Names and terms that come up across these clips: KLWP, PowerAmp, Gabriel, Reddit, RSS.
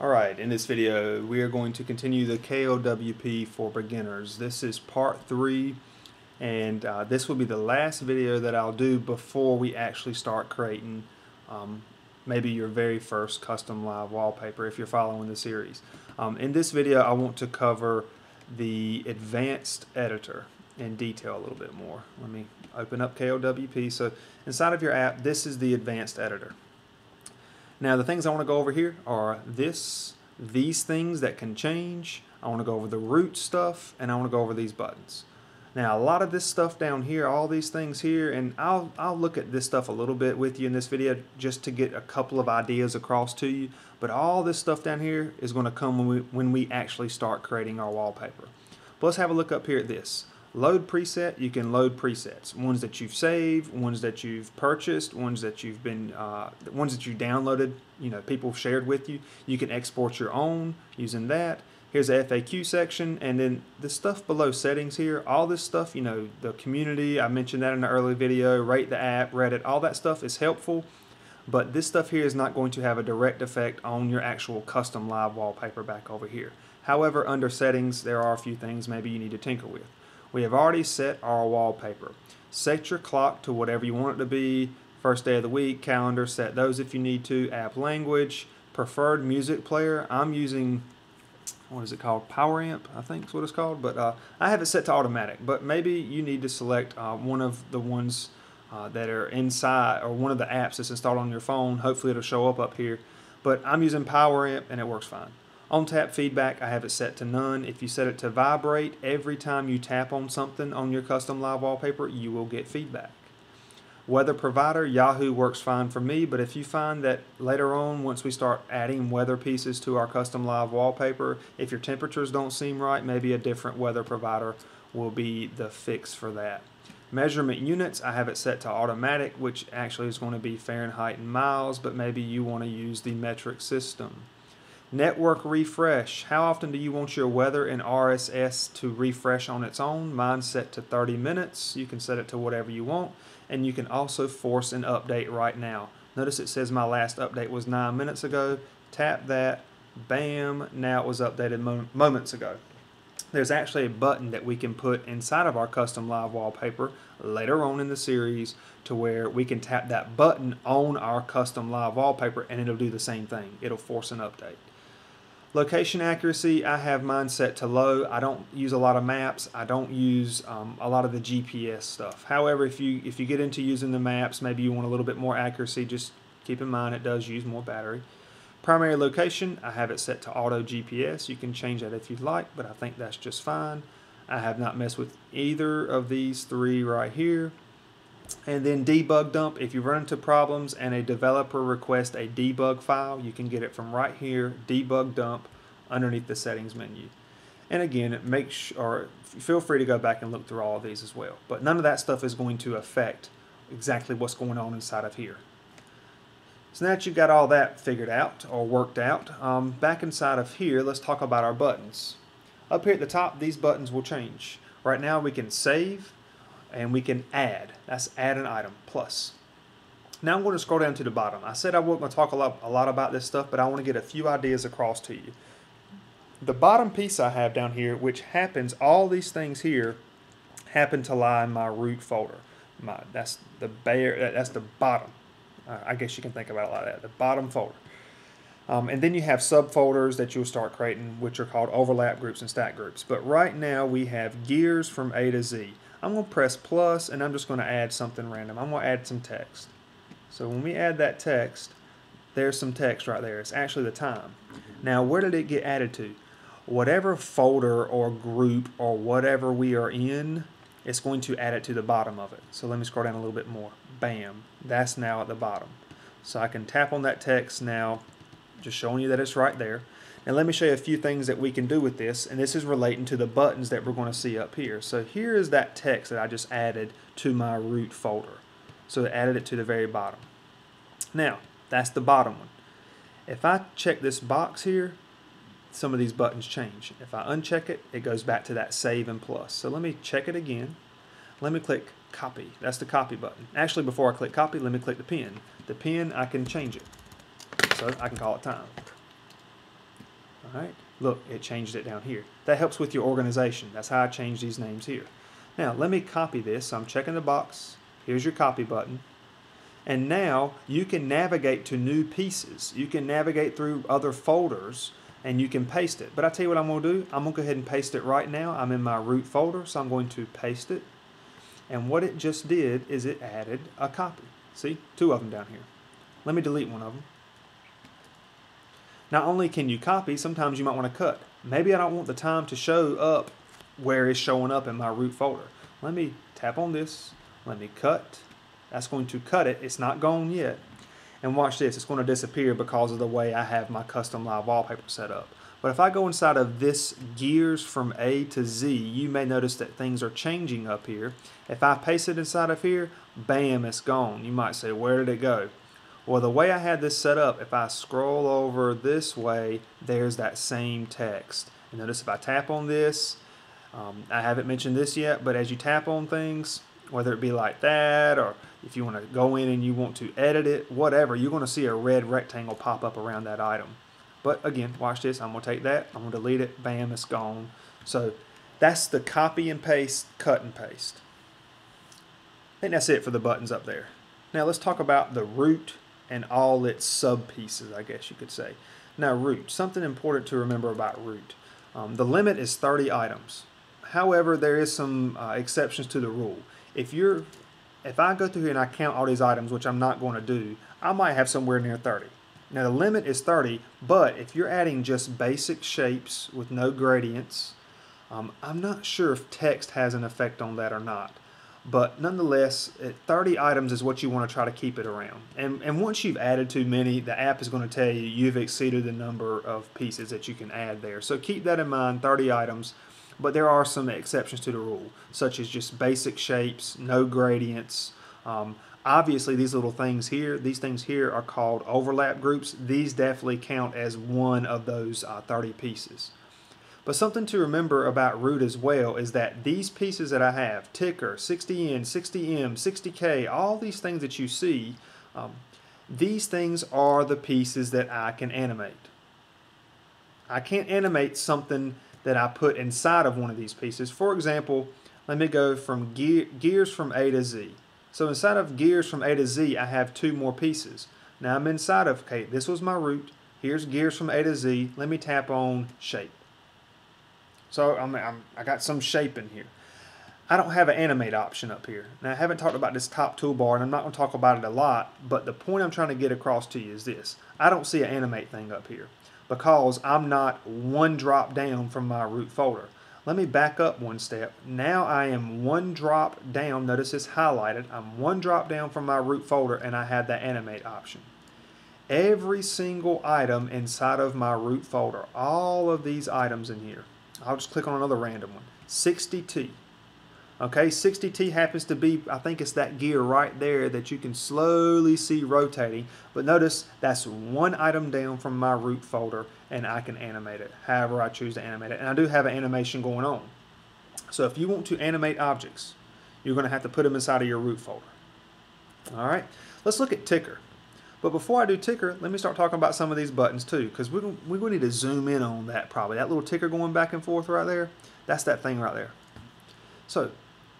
Alright, in this video we are going to continue the KLWP for beginners. This is part 3, and this will be the last video that I'll do before we actually start creating maybe your very first custom live wallpaper if you're following the series. In this video I want to cover the advanced editor in detail a little bit more. Let me open up KLWP. So inside of your app, this is the advanced editor. Now the things I want to go over here are these things that can change. I want to go over the root stuff, and I want to go over these buttons. Now a lot of this stuff down here, all these things here, and I'll look at this stuff a little bit with you in this video just to get a couple of ideas across to you. But all this stuff down here is going to come when we actually start creating our wallpaper. But let's have a look up here at this. Load preset. You can load presets, ones that you've saved, ones that you've purchased, ones that you've been, ones that you downloaded. You know, people shared with you. You can export your own using that. Here's the FAQ section, and then the stuff below settings here. All this stuff, you know, the community. I mentioned that in the early video. Rate the app, Reddit, all that stuff is helpful. But this stuff here is not going to have a direct effect on your actual custom live wallpaper back over here. However, under settings, there are a few things maybe you need to tinker with. We have already set our wallpaper. Set your clock to whatever you want it to be. First day of the week, calendar, set those if you need to. App language, preferred music player. I'm using, what is it called? PowerAmp, I think is what it's called. But I have it set to automatic. But maybe you need to select one of the ones that are inside, or one of the apps that's installed on your phone. Hopefully it'll show up here. But I'm using PowerAmp and it works fine. On-tap feedback, I have it set to none. If you set it to vibrate, every time you tap on something on your custom live wallpaper, you will get feedback. Weather provider, Yahoo works fine for me, but if you find that later on, once we start adding weather pieces to our custom live wallpaper, if your temperatures don't seem right, maybe a different weather provider will be the fix for that. Measurement units, I have it set to automatic, which actually is going to be Fahrenheit and miles, but maybe you want to use the metric system. Network refresh. How often do you want your weather and RSS to refresh on its own? Mine's set to 30 minutes. You can set it to whatever you want, and you can also force an update right now. Notice it says my last update was 9 minutes ago. Tap that. Bam. Now it was updated moments ago. There's actually a button that we can put inside of our custom live wallpaper later on in the series to where we can tap that button on our custom live wallpaper and it'll do the same thing. It'll force an update. Location accuracy, I have mine set to low. I don't use a lot of maps. I don't use a lot of the GPS stuff. However, if you get into using the maps, maybe you want a little bit more accuracy, just keep in mind it does use more battery. Primary location, I have it set to auto GPS. You can change that if you'd like, but I think that's just fine. I have not messed with either of these three right here. And then debug dump, if you run into problems and a developer requests a debug file, you can get it from right here, debug dump, underneath the settings menu. And again, make sure, feel free to go back and look through all of these as well. But none of that stuff is going to affect exactly what's going on inside of here. So now that you've got all that figured out or worked out, back inside of here, let's talk about our buttons. Up here at the top, these buttons will change. Right now we can save, and we can add. That's add an item, plus. Now I'm going to scroll down to the bottom. I said I wasn't going to talk a lot about this stuff, but I want to get a few ideas across to you. The bottom piece I have down here, which happens, all these things here happen to lie in my root folder. That's the bare. That's the bottom. I guess you can think about it like that, the bottom folder. And then you have subfolders that you'll start creating, which are called overlap groups and stack groups. But right now we have gears from A to Z. I'm going to press plus, and I'm just going to add something random. I'm going to add some text. So when we add that text, there's some text right there. It's actually the time. Now, where did it get added to? Whatever folder or group or whatever we are in, it's going to add it to the bottom of it. So let me scroll down a little bit more. Bam. That's now at the bottom. So I can tap on that text now, just showing you that it's right there. And let me show you a few things that we can do with this, and this is relating to the buttons that we're going to see up here. So here is that text that I just added to my root folder. So I added it to the very bottom. Now, that's the bottom one. If I check this box here, some of these buttons change. If I uncheck it, it goes back to that save and plus. So let me check it again. Let me click copy. That's the copy button. Actually, before I click copy, let me click the pen. The pen, I can change it. So I can call it time. All right, look, it changed it down here. That helps with your organization. That's how I change these names here. Now, let me copy this. So I'm checking the box. Here's your copy button. And now you can navigate to new pieces. You can navigate through other folders and you can paste it. But I tell you what I'm going to do. I'm going to go ahead and paste it right now. I'm in my root folder, so I'm going to paste it. And what it just did is it added a copy. See, two of them down here. Let me delete one of them. Not only can you copy, sometimes you might want to cut. Maybe I don't want the time to show up where it's showing up in my root folder. Let me tap on this. Let me cut. That's going to cut it. It's not gone yet. And watch this. It's going to disappear because of the way I have my custom live wallpaper set up. But if I go inside of this gears from A to Z, you may notice that things are changing up here. If I paste it inside of here, bam, it's gone. You might say, where did it go? Well, the way I had this set up, if I scroll over this way, there's that same text. And notice if I tap on this, I haven't mentioned this yet, but as you tap on things, whether it be like that, or if you want to go in and you want to edit it, whatever, you're going to see a red rectangle pop up around that item. But again, watch this. I'm going to take that. I'm going to delete it. Bam, it's gone. So that's the copy and paste, cut and paste. I think that's it for the buttons up there. Now let's talk about the root and all its sub pieces, I guess you could say. Now root, something important to remember about root. The limit is 30 items. However, there is some exceptions to the rule. If I go through here and I count all these items, which I'm not going to do, I might have somewhere near 30. Now the limit is 30, but if you're adding just basic shapes with no gradients, I'm not sure if text has an effect on that or not. But nonetheless, 30 items is what you want to try to keep it around. And once you've added too many, the app is going to tell you you've exceeded the number of pieces that you can add there. So keep that in mind, 30 items. But there are some exceptions to the rule, such as just basic shapes, no gradients. Obviously, these little things here, are called overlap groups. These definitely count as one of those 30 pieces. But something to remember about root as well is that these pieces that I have, ticker, 60N, 60M, 60K, all these things that you see, these things are the pieces that I can animate. I can't animate something that I put inside of one of these pieces. For example, let me go from gears from A to Z. So inside of gears from A to Z, I have two more pieces. Now I'm inside of, okay, this was my root. Here's gears from A to Z. Let me tap on shape. So I got some shape in here. I don't have an animate option up here. Now I haven't talked about this top toolbar and I'm not going to talk about it a lot, but the point I'm trying to get across to you is this. I don't see an animate thing up here because I'm not one drop down from my root folder. Let me back up one step. Now I am one drop down. Notice it's highlighted. I'm one drop down from my root folder and I have that animate option. Every single item inside of my root folder, all of these items in here, I'll just click on another random one, 60T. Okay, 60T happens to be, I think it's that gear right there that you can slowly see rotating. But notice that's one item down from my root folder and I can animate it however I choose to animate it. And I do have an animation going on. So if you want to animate objects, you're going to have to put them inside of your root folder. All right, let's look at ticker. But before I do ticker, let me start talking about some of these buttons too, because we're going to need to zoom in on that probably. That little ticker going back and forth right there, that's that thing right there. So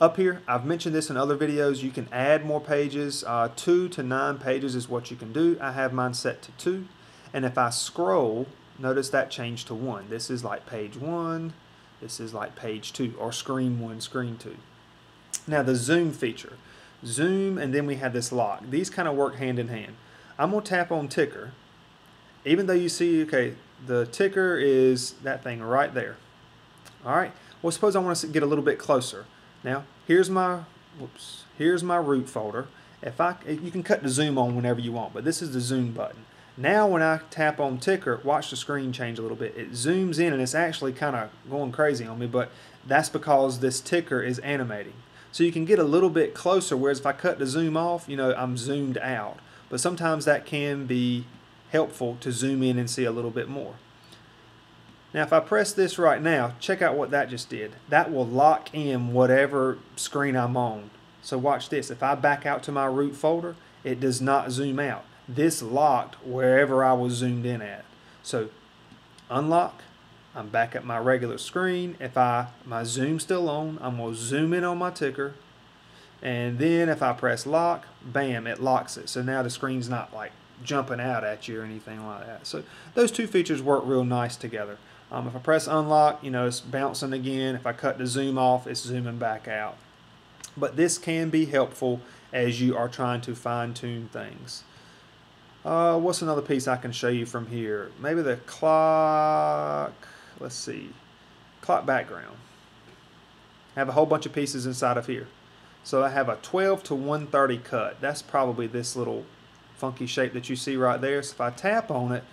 up here, I've mentioned this in other videos, you can add more pages. 2 to 9 pages is what you can do. I have mine set to 2. And if I scroll, notice that changed to 1. This is like page 1, this is like page 2, or screen 1, screen 2. Now the zoom feature. Zoom, and then we have this lock. These kind of work hand in hand. I'm going to tap on ticker, even though you see, okay, the ticker is that thing right there. All right, well, suppose I want to get a little bit closer. Now, here's my, whoops, here's my root folder. You can cut the zoom on whenever you want, but this is the zoom button. Now, when I tap on ticker, watch the screen change a little bit. It zooms in, and it's actually kind of going crazy on me, but that's because this ticker is animating. So you can get a little bit closer, whereas if I cut the zoom off, you know, I'm zoomed out. But sometimes that can be helpful to zoom in and see a little bit more. Now if I press this right now, check out what that just did. That will lock in whatever screen I'm on. So watch this. If I back out to my root folder, it does not zoom out. This locked wherever I was zoomed in at. So unlock, I'm back at my regular screen. If my zoom's still on, I'm going to zoom in on my ticker. And then if I press lock, bam, it locks it. So now the screen's not like jumping out at you or anything like that. So those two features work real nice together. If I press unlock, you know, it's bouncing again. If I cut the zoom off, it's zooming back out. But this can be helpful as you are trying to fine-tune things. What's another piece I can show you from here? Maybe the clock, let's see, clock background. I have a whole bunch of pieces inside of here. So I have a 12 to 130 cut. That's probably this little funky shape that you see right there. So if I tap on it,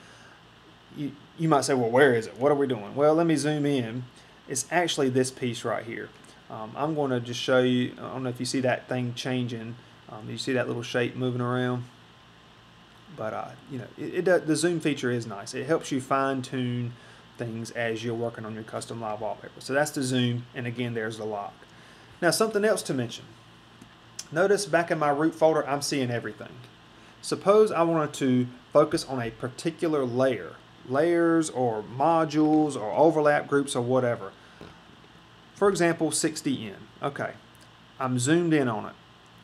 you might say, well, where is it? What are we doing? Well, let me zoom in. It's actually this piece right here. I'm going to just show you. I don't know if you see that thing changing. You see that little shape moving around. But you know, the zoom feature is nice. It helps you fine-tune things as you're working on your custom live wallpaper. So that's the zoom, and again, there's the lock. Now, something else to mention. Notice back in my root folder, I'm seeing everything. Suppose I wanted to focus on a particular layer, layers or modules or overlap groups or whatever. For example, 60N. Okay, I'm zoomed in on it.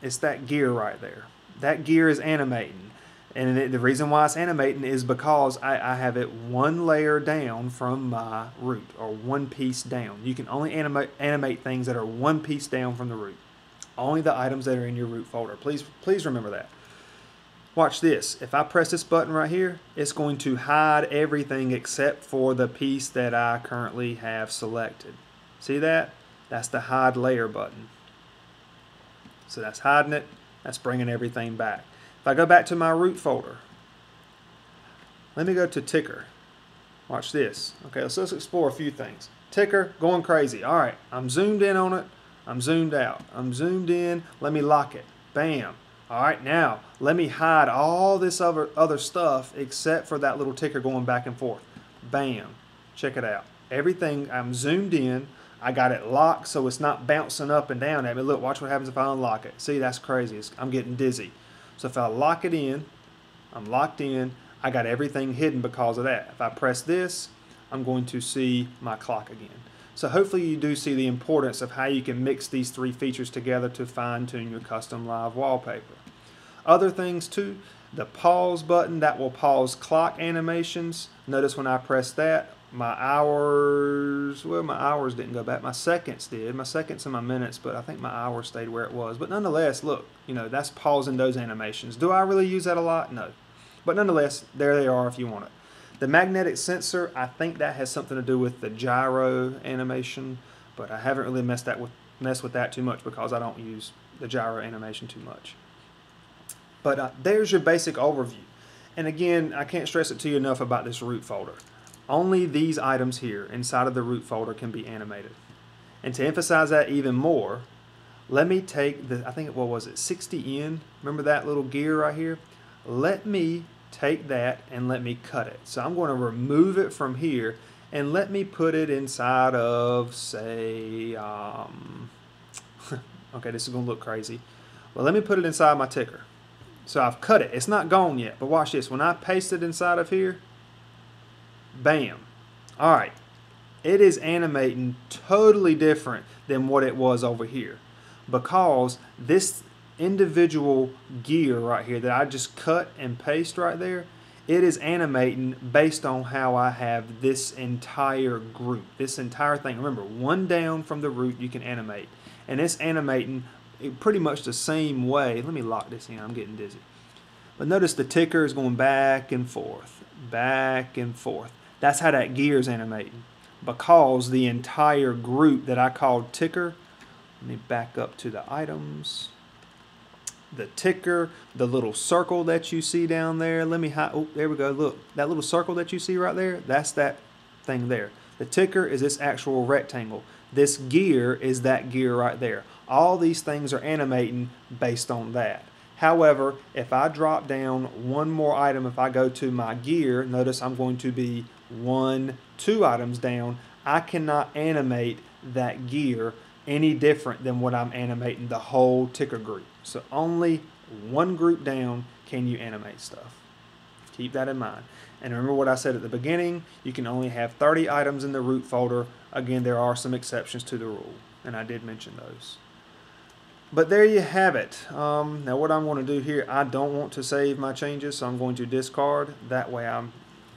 It's that gear right there. That gear is animating. And the reason why it's animating is because I have it one layer down from my root, or one piece down. You can only animate things that are one piece down from the root. Only the items that are in your root folder. Please remember that. Watch this. If I press this button right here, it's going to hide everything except for the piece that I currently have selected. See that? That's the hide layer button. So that's hiding it. That's bringing everything back. If I go back to my root folder, let me go to ticker. Watch this. Okay, so let's explore a few things. Ticker, going crazy. All right, I'm zoomed in on it. I'm zoomed out. I'm zoomed in. Let me lock it. Bam. All right, now let me hide all this other stuff except for that little ticker going back and forth. Bam. Check it out. Everything, I'm zoomed in. I got it locked so it's not bouncing up and down at me. Look, watch what happens if I unlock it. See, that's crazy. I'm getting dizzy. So if I lock it in, I'm locked in, I got everything hidden because of that. If I press this, I'm going to see my clock again. So hopefully you do see the importance of how you can mix these three features together to fine-tune your custom live wallpaper. Other things too, the pause button, that will pause clock animations. Notice when I press that, my hours, well, my hours didn't go back. My seconds did. My seconds and my minutes, but I think my hours stayed where it was. But nonetheless, look, you know, that's pausing those animations. Do I really use that a lot? No. But nonetheless, there they are if you want it. The magnetic sensor, I think that has something to do with the gyro animation, but I haven't really messed with that too much because I don't use the gyro animation too much. But there's your basic overview. And again, I can't stress it to you enough about this root folder. Only these items here inside of the root folder can be animated. And to emphasize that even more, let me take the, I think, what was it, 60N? Remember that little gear right here? Let me take that and let me cut it. So I'm going to remove it from here and let me put it inside of, say, okay, this is going to look crazy. Well, let me put it inside my ticker. So I've cut it. It's not gone yet, but watch this. When I paste it inside of here, bam. All right. It is animating totally different than what it was over here because this individual gear right here that I just cut and paste right there, it is animating based on how I have this entire group, this entire thing. Remember, one down from the root you can animate, and it's animating pretty much the same way. Let me lock this in. I'm getting dizzy. But notice the ticker is going back and forth, back and forth. That's how that gear is animating because the entire group that I called ticker, let me back up to the items, the ticker, the little circle that you see down there. Let me hide. Oh, there we go. Look, that little circle that you see right there, that's that thing there. The ticker is this actual rectangle. This gear is that gear right there. All these things are animating based on that. However, if I drop down one more item, if I go to my gear, notice I'm going to be one, two items down. I cannot animate that gear any different than what I'm animating the whole ticker group. So only one group down can you animate stuff. Keep that in mind. And remember what I said at the beginning, you can only have 30 items in the root folder. Again, there are some exceptions to the rule, and I did mention those. But there you have it. Now what I'm going to do here, I don't want to save my changes, so I'm going to discard. That way I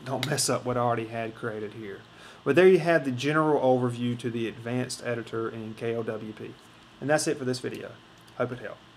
don't mess up what I already had created here. But there you have the general overview to the advanced editor in KLWP. And that's it for this video. Hope it helped.